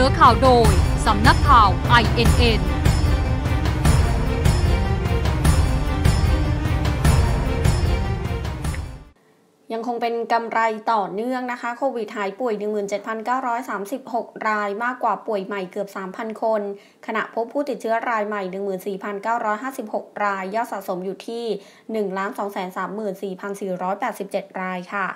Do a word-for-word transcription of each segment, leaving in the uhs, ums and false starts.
นอข่าวโดยสำนักข่าว ไอ เอ็น เอ็นยังคงเป็นกำไรต่อเนื่องนะคะโควิดหายป่วย หนึ่งหมื่นเจ็ดพันเก้าร้อยสามสิบหก รายมากกว่าป่วยใหม่เกือบ สามพัน คนขณะพบผู้ติดเชื้อรายใหม่ หนึ่งหมื่นสี่พันเก้าร้อยห้าสิบหก รายยอดสะสมอยู่ที่ หนึ่งล้านสองแสนสามหมื่นสี่พันสี่ร้อยแปดสิบเจ็ด รายค่ะ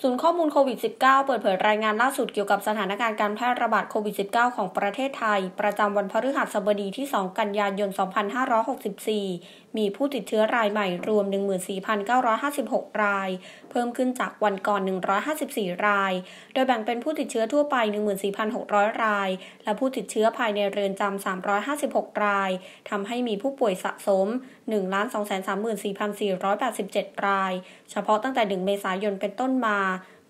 ศูนย์ข้อมูลโควิด สิบเก้า เปิดเผยรายงานล่าสุดเกี่ยวกับสถานการณ์การแพร่ระบาดโควิด สิบเก้า ของประเทศไทยประจำวันพฤหัสบดีที่ สองกันยายนสองพันห้าร้อยหกสิบสี่ มีผู้ติดเชื้อรายใหม่รวม หนึ่งหมื่นสี่พันเก้าร้อยห้าสิบหก รายเพิ่มขึ้นจากวันก่อนหนึ่งร้อยห้าสิบสี่ รายโดยแบ่งเป็นผู้ติดเชื้อทั่วไป หนึ่งหมื่นสี่พันหกร้อย รายและผู้ติดเชื้อภายในเรือนจำสามร้อยห้าสิบหก รายทำให้มีผู้ป่วยสะสม หนึ่งล้านสองแสนสามหมื่นสี่พันสี่ร้อยแปดสิบเจ็ด รายเฉพาะตั้งแต่หนึ่งเมษายนเป็นต้นมา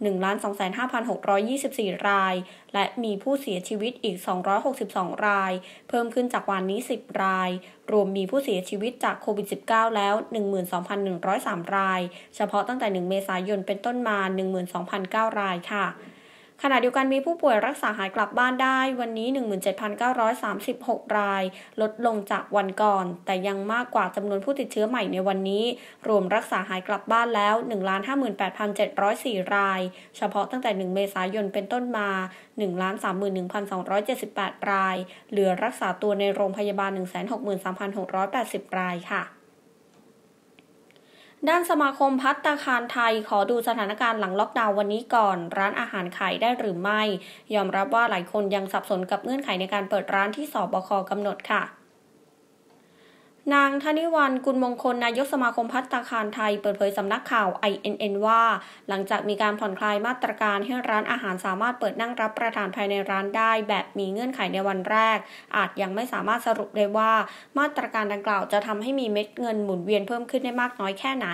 หนึ่งล้านสองแสนห้าพันหกร้อยยี่สิบสี่ รายและมีผู้เสียชีวิตอีกสองร้อยหกสิบสอง รายเพิ่มขึ้นจากวันนี้สิบรายรวมมีผู้เสียชีวิตจากโควิด สิบเก้า แล้ว หนึ่งหมื่นสองพันหนึ่งร้อยสาม รายเฉพาะตั้งแต่หนึ่งเมษายนเป็นต้นมา หนึ่งหมื่นสองพันเก้า รายค่ะขณะเดียวกันมีผู้ป่วยรักษาหายกลับบ้านได้วันนี้ หนึ่งหมื่นเจ็ดพันเก้าร้อยสามสิบหก รายลดลงจากวันก่อนแต่ยังมากกว่าจำนวนผู้ติดเชื้อใหม่ในวันนี้รวมรักษาหายกลับบ้านแล้ว หนึ่งล้านห้าหมื่นแปดพันเจ็ดร้อยสี่ รายเฉพาะตั้งแต่หนึ่งเมษายนเป็นต้นมา หนึ่งล้านสามหมื่นหนึ่งพันสองร้อยเจ็ดสิบแปด รายเหลือรักษาตัวในโรงพยาบาล หนึ่งแสนหกหมื่นสามพันหกร้อยแปดสิบ รายค่ะด้านสมาคมภัตตาคารไทยขอดูสถานการณ์หลังล็อกดาวน์วันนี้ก่อนร้านอาหารขายได้หรือไม่ยอมรับว่าหลายคนยังสับสนกับเงื่อนไขในการเปิดร้านที่สบค.กำหนดค่ะนางธนิวรรณ กุลมงคลนายกสมาคมภัตตาคารไทยเปิดเผยสำนักข่าว ไอ เอ็น เอ็น ว่าหลังจากมีการผ่อนคลายมาตรการให้ร้านอาหารสามารถเปิดนั่งรับประทานภายในร้านได้แบบมีเงื่อนไขในวันแรกอาจยังไม่สามารถสรุปได้ว่ามาตรการดังกล่าวจะทำให้มีเม็ดเงินหมุนเวียนเพิ่มขึ้นได้มากน้อยแค่ไหน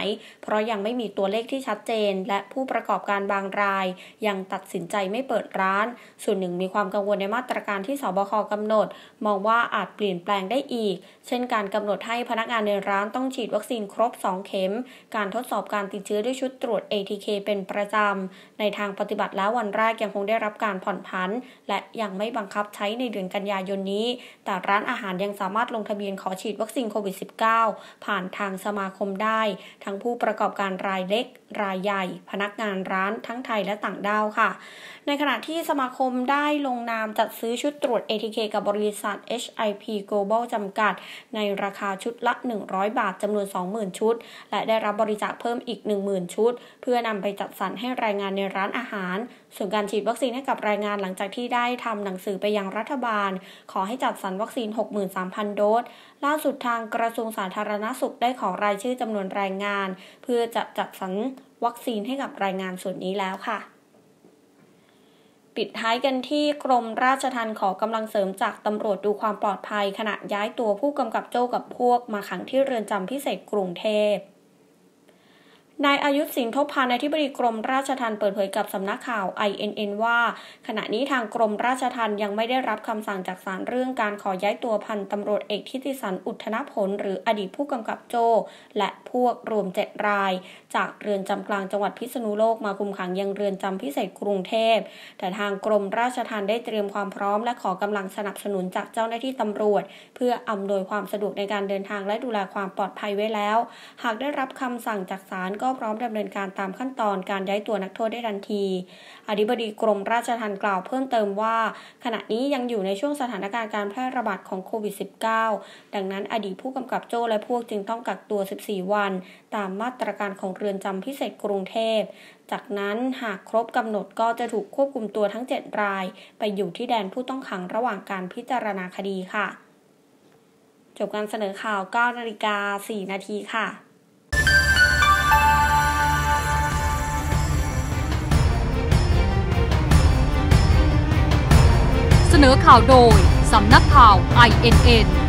เพราะยังไม่มีตัวเลขที่ชัดเจนและผู้ประกอบการบางรายยังตัดสินใจไม่เปิดร้านส่วนหนึ่งมีความกังวลในมาตรการที่สบค.กำหนดมองว่าอาจเปลี่ยนแปลงได้อีกเช่นการกำหนดให้พนักงานในร้านต้องฉีดวัคซีนครบสองเข็มการทดสอบการติดเชื้อด้วยชุดตรวจ เอ ที เค เป็นประจำในทางปฏิบัติแล้ววันแรกยังคงได้รับการผ่อนผันและยังไม่บังคับใช้ในเดือนกันยายนนี้แต่ร้านอาหารยังสามารถลงทะเบียนขอฉีดวัคซีนโควิด สิบเก้า ผ่านทางสมาคมได้ทั้งผู้ประกอบการรายเล็กรายใหญ่พนักงานร้านทั้งไทยและต่างด้าวค่ะในขณะที่สมาคมได้ลงนามจัดซื้อชุดตรวจ เอ ที เค กับบริษัท เอช ไอ พี Global จำกัดในราคาชุดละหนึ่งร้อยบาทจำนวน สองหมื่น ชุดและได้รับบริจาคเพิ่มอีก หนึ่งหมื่น ชุดเพื่อนำไปจัดสรรให้แรงงานในร้านอาหารส่วนการฉีดวัคซีนให้กับแรงงานหลังจากที่ได้ทำหนังสือไปยังรัฐบาลขอให้จัดสรรวัคซีน หกหมื่นสามพัน โดสล่าสุดทางกระทรวงสาธารณสุขได้ขอรายชื่อจำนวนแรงงานเพื่อจะจัดสรรวัคซีนให้กับแรงงานส่วนนี้แล้วค่ะปิดท้ายกันที่กรมราชทัณฑ์ขอกำลังเสริมจากตำรวจดูความปลอดภัยขณะย้ายตัวผู้กำกับโจ้กับพวกมาขังที่เรือนจำพิเศษกรุงเทพนายอายุธ สิงห์ทบพาน อธิบดีกรมราชทัณฑ์เปิดเผยกับสำนักข่าว ไอ เอ็น เอ็น ว่าขณะนี้ทางกรมราชทัณฑ์ยังไม่ได้รับคำสั่งจากศาลเรื่องการขอย้ายตัวพันตำรวจเอกทิติสันอุทธนผลหรืออดีตผู้กำกับโจ้และพวกรวมเจ็ดรายจากเรือนจำกลางจังหวัดพิษณุโลกมาคุมขังยังเรือนจำพิเศษกรุงเทพแต่ทางกรมราชทัณฑ์ได้เตรียมความพร้อมและขอกำลังสนับสนุนจากเจ้าหน้าที่ตำรวจเพื่ออำนวยความสะดวกในการเดินทางและดูแลความปลอดภัยไว้แล้วหากได้รับคำสั่งจากศาลก็พร้อมดำเนินการตามขั้นตอนการย้ายตัวนักโทษได้ทันทีอธิบดีกรมราชทัณฑ์กล่าวเพิ่มเติมว่าขณะนี้ยังอยู่ในช่วงสถานการณ์การแพร่ระบาดของโควิด สิบเก้า ดังนั้นอดีตผู้กำกับโจ้และพวกจึงต้องกักตัวสิบสี่วันตามมาตรการของเรือนจำพิเศษกรุงเทพจากนั้นหากครบกำหนดก็จะถูกควบคุมตัวทั้งเจ็ดรายไปอยู่ที่แดนผู้ต้องขังระหว่างการพิจารณาคดีค่ะจบการเสนอข่าว เก้านาฬิกาสี่นาทีค่ะเสนอข่าวโดยสำนักข่าว ไอ เอ็น เอ็น